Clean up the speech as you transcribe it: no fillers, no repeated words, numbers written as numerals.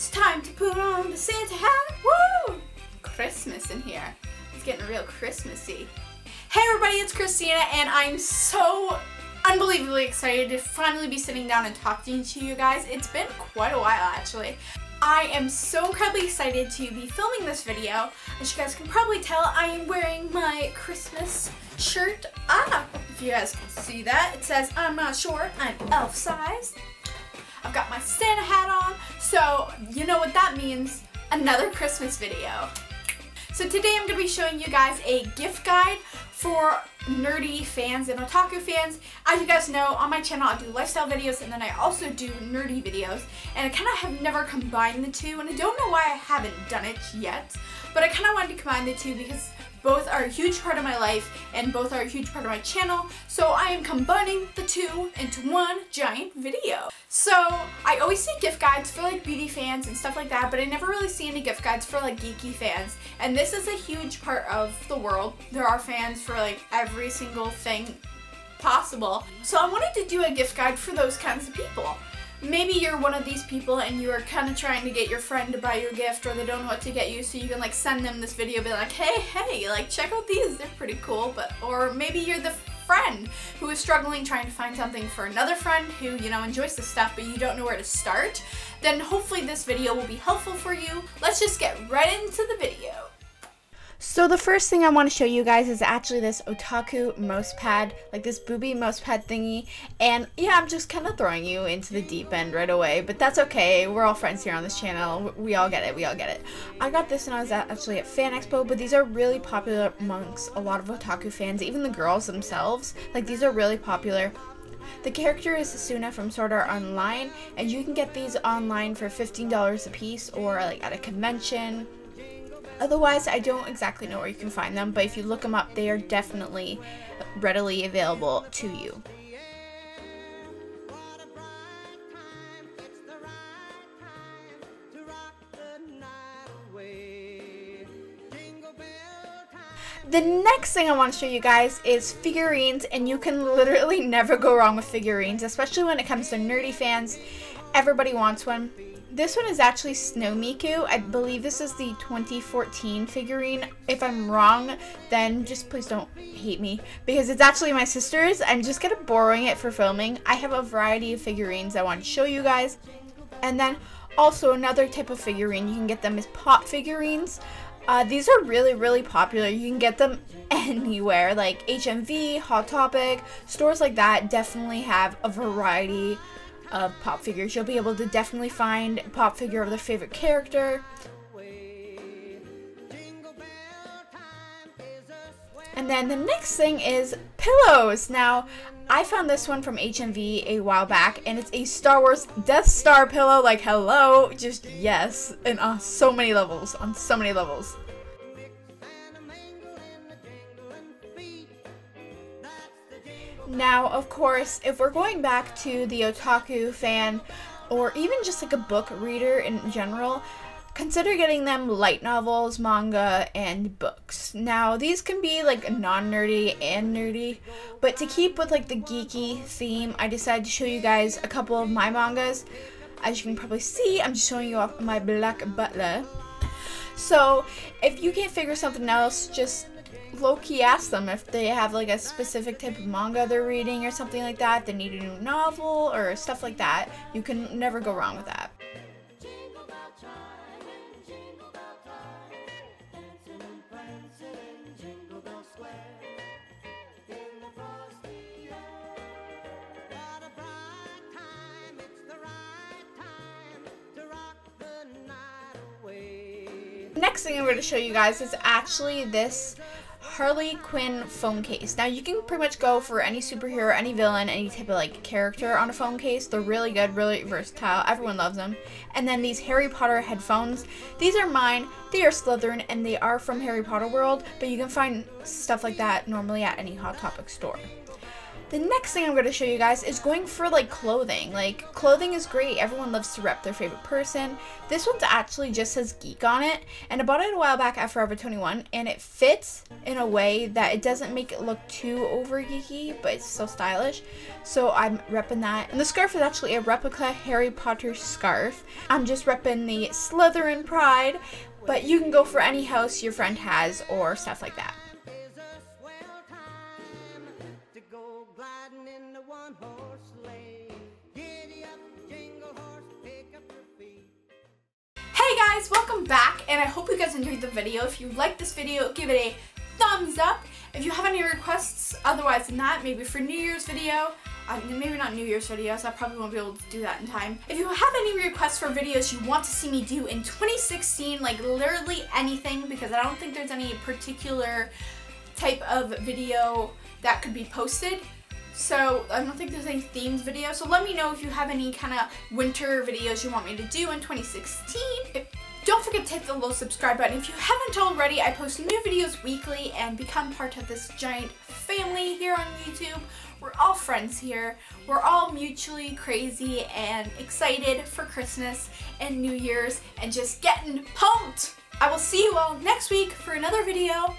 It's time to put on the Santa hat. Woo! Christmas in here. It's getting real Christmassy. Hey everybody, it's Christina and I'm so unbelievably excited to finally be sitting down and talking to you guys. It's been quite a while actually. I am so incredibly excited to be filming this video. As you guys can probably tell, I am wearing my Christmas shirt up. If you guys can see that, it says, "I'm not sure, I'm elf sized." I've got my Santa hat on, so you know what that means, another Christmas video. So today I'm going to be showing you guys a gift guide for nerdy fans and otaku fans. As you guys know, on my channel I do lifestyle videos and then I also do nerdy videos, and I kind of have never combined the two, and I don't know why I haven't done it yet, but I kind of wanted to combine the two because both are a huge part of my life and both are a huge part of my channel, so I am combining the two into one giant video. So I always see gift guides for like beauty fans and stuff like that, but I never really see any gift guides for like geeky fans, and this is a huge part of the world. There are fans for like every single thing possible, so I wanted to do a gift guide for those kinds of people. Maybe you're one of these people and you are kind of trying to get your friend to buy your gift, or they don't know what to get you, so you can like send them this video and be like, hey, like check out these, they're pretty cool. But or maybe you're the friend who is struggling trying to find something for another friend who, you know, enjoys this stuff but you don't know where to start. Then hopefully this video will be helpful for you. Let's just get right into the video. So the first thing I want to show you guys is actually this otaku mouse pad, like this booby mouse pad thingy. And yeah, I'm just kind of throwing you into the deep end right away, but that's okay. We're all friends here on this channel. We all get it. We all get it. I got this when I was actually at Fan Expo, but these are really popular amongst a lot of otaku fans, even the girls themselves. Like these are really popular. The character is Asuna from Sword Art Online, and you can get these online for $15 a piece or like at a convention. Otherwise, I don't exactly know where you can find them, but if you look them up, they are definitely readily available to you. The next thing I want to show you guys is figurines, and you can literally never go wrong with figurines, especially when it comes to nerdy fans. Everybody wants one. This one is actually Snow Miku. I believe this is the 2014 figurine. If I'm wrong, then just please don't hate me, because it's actually my sister's. I'm just kind of borrowing it for filming. I have a variety of figurines I want to show you guys. And then also another type of figurine, you can get them as pop figurines. These are really, really popular. You can get them anywhere, like HMV, Hot Topic, stores like that definitely have a variety of pop figures. You'll be able to definitely find a pop figure of their favorite character. And then the next thing is pillows. Now, I found this one from HMV a while back, and it's a Star Wars Death Star pillow. Like, hello, just yes, and on so many levels, on so many levels. Now, of course, if we're going back to the otaku fan, or even just like a book reader in general, consider getting them light novels, manga, and books. Now, these can be like non-nerdy and nerdy, but to keep with like the geeky theme, I decided to show you guys a couple of my mangas. As you can probably see, I'm just showing you off my black butler. So, if you can't figure something else, just low-key ask them if they have like a specific type of manga they're reading or something like that, they need a new novel or stuff like that. You can never go wrong with that. Next thing I'm going to show you guys is actually this Harley Quinn phone case. Now you can pretty much go for any superhero, any villain, any type of like character on a phone case. They're really good, really versatile. Everyone loves them. And then these Harry Potter headphones. These are mine. They are Slytherin and they are from Harry Potter World, but you can find stuff like that normally at any Hot Topic store. The next thing I'm going to show you guys is going for like clothing. Like clothing is great. Everyone loves to rep their favorite person. This one's actually just says geek on it, and I bought it a while back at Forever 21 and it fits in a way that it doesn't make it look too over geeky, but it's still stylish. So I'm repping that. And the scarf is actually a replica Harry Potter scarf. I'm just repping the Slytherin pride, but you can go for any house your friend has or stuff like that. Hey guys, welcome back, and I hope you guys enjoyed the video. If you liked this video, give it a thumbs up. If you have any requests otherwise than that, maybe for New Year's video, maybe not New Year's videos, I probably won't be able to do that in time. If you have any requests for videos you want to see me do in 2016, like literally anything, because I don't think there's any particular type of video that could be posted. So I don't think there's any themed video. So let me know if you have any kind of winter videos you want me to do in 2016. Don't forget to hit the little subscribe button if you haven't already. I post new videos weekly and become part of this giant family here on YouTube. We're all friends here. We're all mutually crazy and excited for Christmas and New Year's and just getting pumped. I will see you all next week for another video.